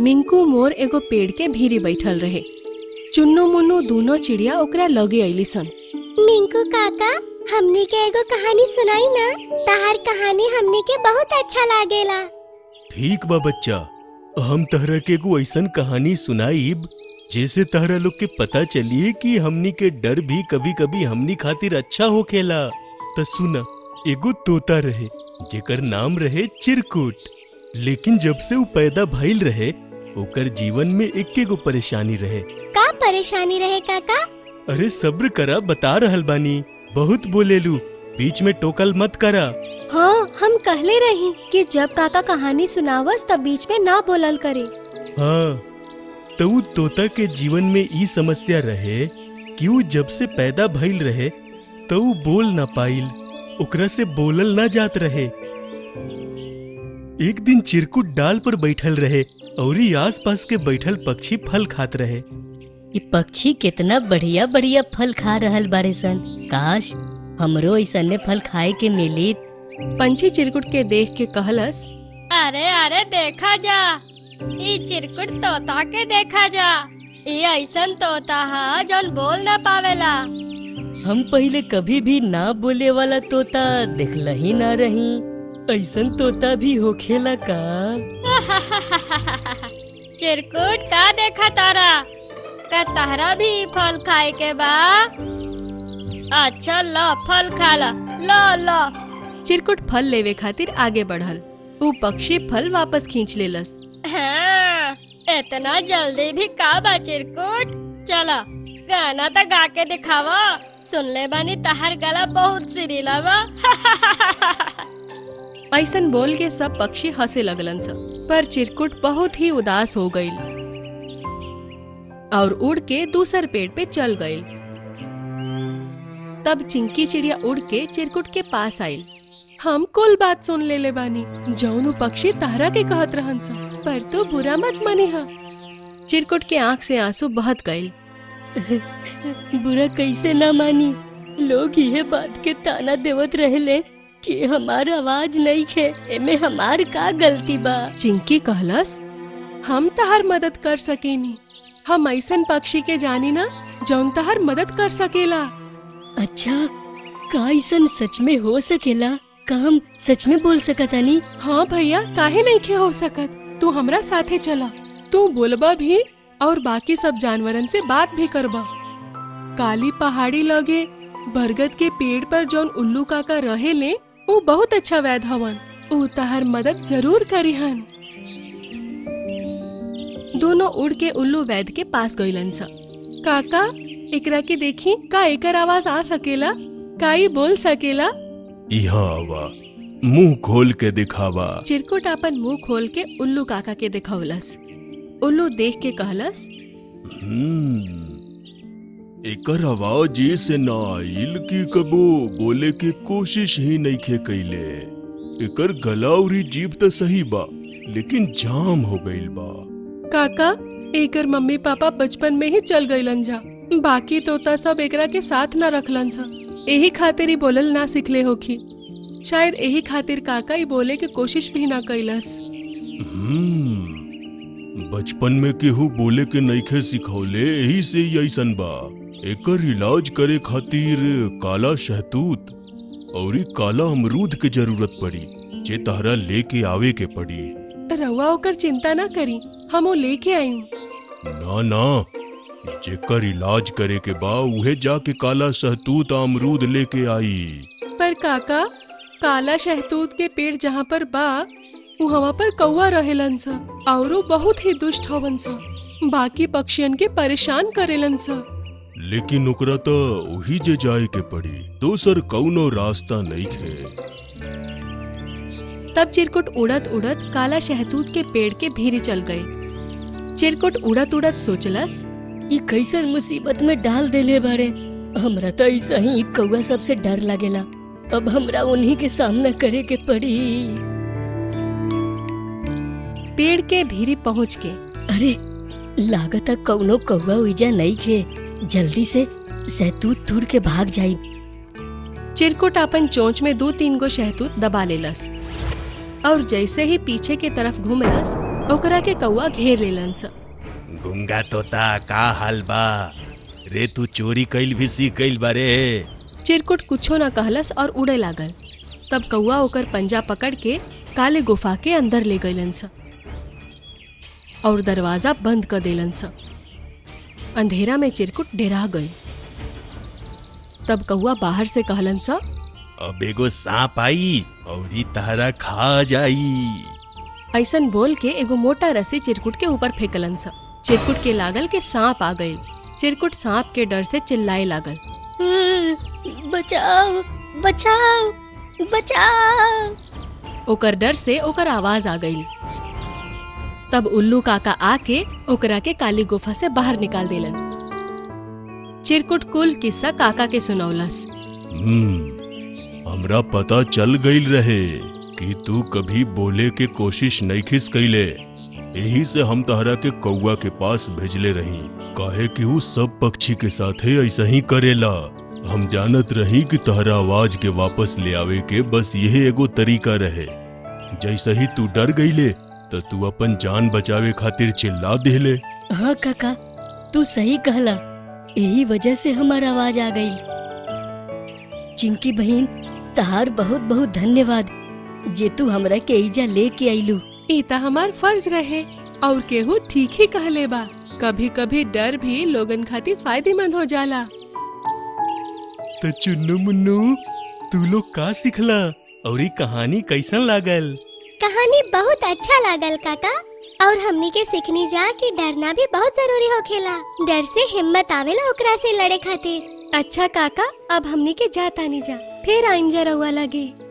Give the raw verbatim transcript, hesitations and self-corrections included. मिंकू मोर एगो पेड़ के भीरी बैठल रहे। चुन्नू मुन्नू दोनों चिड़िया ओकरा लगे आईली सन। मिंकू काका, हमने के एगो कहानी सुनाई ना, तहार कहानी हमने के बहुत अच्छा लागेला। ठीक बा बच्चा, हम तहरा के एगो ऐसन कहानी सुनाईब जैसे तहरा लोग के पता चली कि हमनी के डर भी कभी कभी हमनी खातिर अच्छा होखेला। त सुना, एगो तोता रहे जेकर नाम रहे चिरकुट, लेकिन जब से वो पैदा भइल रहे ओकर जीवन में एके गो परेशानी रहे। का परेशानी रहे काका? अरे सब्र करा, बता रहल बानी, बहुत बोलेलू, बीच में टोकल मत करा। हाँ, हम कहले रही कि जब काका कहानी सुनावस तब बीच में ना बोलल करे। हाँ, तो तोता के जीवन में ई समस्या रहे कि वो जब से पैदा भइल रहे तो वो बोल ना पाइल, ओकरा से बोलल ना जात रहे। एक दिन चिरकुट डाल पर बैठल रहे और आसपास के बैठल पक्षी फल खात रहे। ये पक्षी कितना बढ़िया बढ़िया फल खा रहल बारे सन, काश हमरो ऐसा ने फल खाए के मिली। पंछी चिरकुट के देख के कहलस, अरे अरे देखा जा, ये चिरकुट तोता के देखा जा, ये ऐसा तोता है जौन बोल ना पावेला। हम पहले कभी भी ना बोले वाला तोता देखला ही ना रही, ऐसन तोता भी होखेला का? चिरकुट का देखा तारा, का तारा भी फल खाए के बा? अच्छा लो फल खाला, लो लो। चिरकुट फल लेवे खातिर आगे बढ़ल, वो पक्षी फल वापस खींच लेलस। हाँ, इतना जल्दी भी का बा चिरकुट? चला गाना तो गा के दिखावा, सुन ले बानी तहर गला बहुत सिरीला बा। ऐसन बोल के सब पक्षी हंसे लगलन स, पर चिरकुट बहुत ही उदास हो गई और उड़ के दूसर पेड़ पे चल गई। तब चिंकी चिड़िया उड़ के चिरकुट के पास आई। हम कुल बात सुन ले ले बानी जौन पक्षी तहरा के कहत रहन स, पर तो बुरा मत मनी हा। चिरकुट के आंख से आंसू बहत गई। बुरा कैसे ना मानी, लोग यह बात के ताना देवत रहले कि हमार आवाज नहीं है, एमे हमार का गलती बा। चिंकी कहलस, हम तहर मदद कर सकेनी, हम ऐसन पक्षी के जानी ना जौन तहर मदद कर सकेला। अच्छा, का ऐसन सच में हो सकेला? का हम सच में बोल सकतानी? हाँ भैया, काहे नहीं के हो सकत, तू हमरा साथे चला, तू बोलबा भी और बाकी सब जानवरन से बात भी करबा। काली पहाड़ी लगे बरगद के पेड़ पर जौन उल्लू काका रहे ले, वो बहुत अच्छा वैध हवन, वो तहर मदद जरूर करिहन। दोनों उड़ के उल्लू वैध के पास गईलन सा। काका, एकरा के देखी, का एकर आवाज आ सकेला? का ई बोल सकेला? यहाँ आवा, मुंह खोल के दिखावा। चिरकुट अपन मुंह खोल के उल्लू काका के दिखौलस। उल्लू देख के कहलस, एकर आवाज ये से ना आइल कि कबो बोले के कोशिश ही नहीं के कैले। एकर गला और जीभ तो सही बा, लेकिन जाम हो गइल बा। काका, एकर मम्मी पापा बचपन में ही चल गइलन जा, बाकी तोता सब एकरा के साथ ना रखलन सा, एही खातिर ही बोलल ना सिखले होखी। शायद एही खातिर काका ही बोले के कोशिश भी ना कैलस। बचपन में केहू बोले के नहीं के सिखौले, एही से ऐसन बा। एकर इलाज करे खातिर काला शहतूत और काला अमरूद के जरूरत पड़ी, जे तहरा लेके आवे के पड़ी। रवा ओकर चिंता ना करी, हम वो लेके आई। ना ना, जेकर इलाज करे के बा उहे जाके काला शहतूत अमरूद लेके आई। पर काका, काला शहतूत के पेड़ जहाँ पर बा वहाँ पर कौवा रहेलन सा और वो बहुत ही दुष्ट हवन सा, बाकी पक्षियन के परेशान करेलन सा। लेकिन ओकरा तो वही जे जाए के पड़ी, दोसर कौनो रास्ता नहीं है। तब चिरकुट उड़त उड़त काला शहतूत के पेड़ के भीरी चल गए। चिरकुट उड़त उड़त सोचलस, ये कैसन मुसीबत में डाल देले बारे, हमरा तो ऐसा ही कौवा सबसे डर लगेला, अब हमरा उन्हीं के सामना करे के पड़ी। पेड़ के भीरी पहुँच के, अरे लागता कौनो कौवा उइजा नहीं है, जल्दी से शहतूत तोड़ के भाग जाई। चिरकुट अपन चोंच में दो तीन गो शहतूत दबा लेलस। और जैसे ही पीछे के तरफ घुमलस ओकरा के कौआ घेर लेलन स। गुंगा तोता का हाल बा रे, तू चोरी कइल भी सीख गइल बारे। चिरकुट कुछो न कहलस और उड़े लागल। तब कौआ ओकर पंजा पकड़ के काले गुफा के अंदर ले गइलन स और दरवाजा बंद कर देलन स। अंधेरा में चिरकुट डेरा गई। तब कौआ बाहर से कहलन स, अब एगो सांप आई और ई तहरा खा जाई। ऐसन बोल के एगो मोटा रस्सी चिरकुट के ऊपर फेंकलन स। चिरकुट के लागल के सांप आ गई। चिरकुट सांप के डर से चिल्लाए लागल, बचाओ बचाओ बचाओ। ओकर डर से ओकर आवाज आ गई। तब उल्लू काका आके ओकरा के काली गुफा से बाहर निकाल देलन। चिरकुट कुल किस्सा काका के सुनौलस। हम्म, हमरा पता चल गइल रहे कि तू कभी बोले के कोशिश नहीं खिस कइले, यही से हम तहरा के कौआ के पास भेजले रही, काहे कि वो सब पक्षी के साथ ऐसा ही करेला। हम जानत रही कि तहरा आवाज के वापस ले आवे के बस यही एगो तरीका रहे। जैसे ही तू डर गइले तो तू अपन जान बचावे खातिर चिल्ला देले। हाँ काका, तू सही कहला, यही वजह से हमारा आवाज आ गई। चिंकी बहन, तहार बहुत बहुत धन्यवाद जे तू हमरा के इजा लेके आइलू। ई त हमार फर्ज रहे और केहू ठीक ही कहले बा, कभी कभी डर भी लोगन खातिर फायदेमंद हो जाला। तो चुन्नू मुन्नू, तू लोग का सीखला और ई कहानी कैसन लागल? कहानी बहुत अच्छा लागल काका, और हमनी के सीखनी जा कि डरना भी बहुत जरूरी होखेला, डर से हिम्मत आवेला ओकरा से लड़े खातिर। अच्छा काका, अब हमनी के जातानी जा, फिर आइम जा रहुआ लगे।